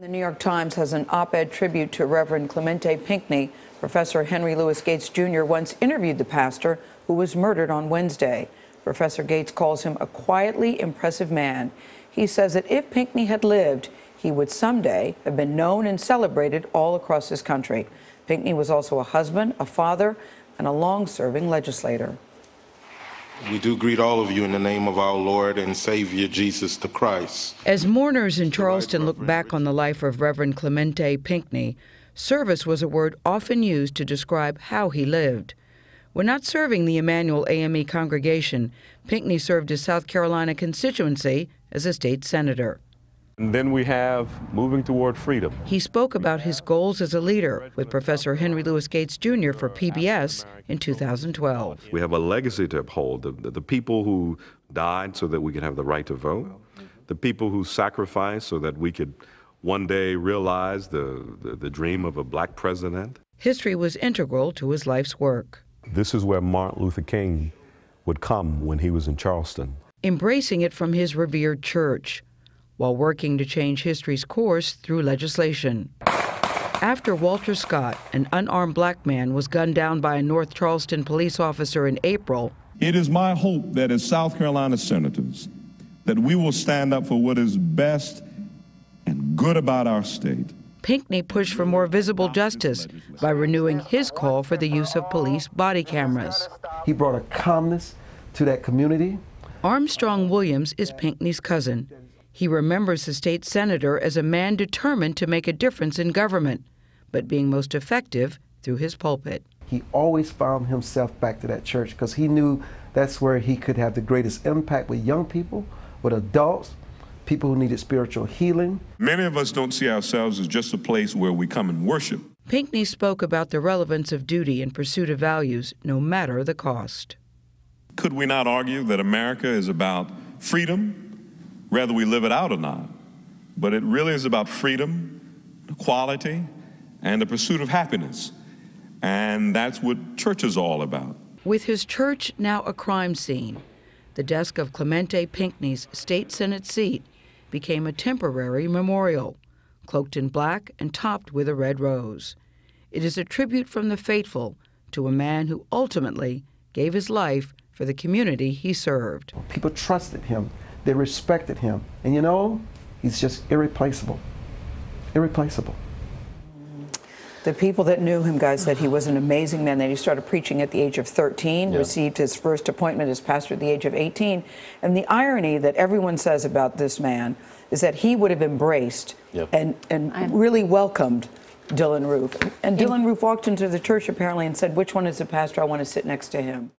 The New York Times has an op-ed tribute to Rev. Clementa Pinckney. Professor Henry Louis Gates Jr. once interviewed the pastor who was murdered on Wednesday. Professor Gates calls him a quietly impressive man. He says that if Pinckney had lived, he would someday have been known and celebrated all across this country. Pinckney was also a husband, a father, and a long-serving legislator. We do greet all of you in the name of our Lord and Savior, Jesus the Christ. As mourners in Charleston look back on the life of Rev. Clementa Pinckney, service was a word often used to describe how he lived. When not serving the Emanuel AME congregation, Pinckney served his South Carolina constituency as a state senator. And then we have moving toward freedom. He spoke about his goals as a leader with Professor Henry Louis Gates Jr. for PBS in 2012. We have a legacy to uphold. The people who died so that we could have the right to vote, the people who sacrificed so that we could one day realize the dream of a black president. History was integral to his life's work. This is where Martin Luther King would come when he was in Charleston. Embracing it from his revered church, while working to change history's course through legislation. After Walter Scott, an unarmed black man, was gunned down by a North Charleston police officer in April, it is my hope that as South Carolina senators, that we will stand up for what is best and good about our state. Pinckney pushed for more visible justice by renewing his call for the use of police body cameras. He brought a calmness to that community. Armstrong Williams is Pinckney's cousin. He remembers the state senator as a man determined to make a difference in government, but being most effective through his pulpit. He always found himself back to that church because he knew that's where he could have the greatest impact with young people, with adults, people who needed spiritual healing. Many of us don't see ourselves as just a place where we come and worship. Pinckney spoke about the relevance of duty and pursuit of values, no matter the cost. Could we not argue that America is about freedom, whether we live it out or not? But it really is about freedom, equality, and the pursuit of happiness. And that's what church is all about. With his church now a crime scene, the desk of Clementa Pinckney's state senate seat became a temporary memorial, cloaked in black and topped with a red rose. It is a tribute from the faithful to a man who ultimately gave his life for the community he served. People trusted him. They respected him. And you know, he's just irreplaceable. Irreplaceable. The people that knew him, guys, said he was an amazing man. Then he started preaching at the age of 13, received his first appointment as pastor at the age of 18. And the irony that everyone says about this man is that he would have embraced and really welcomed Dylann Roof. And Dylann Roof walked into the church apparently and said, "Which one is the pastor? I want to sit next to him."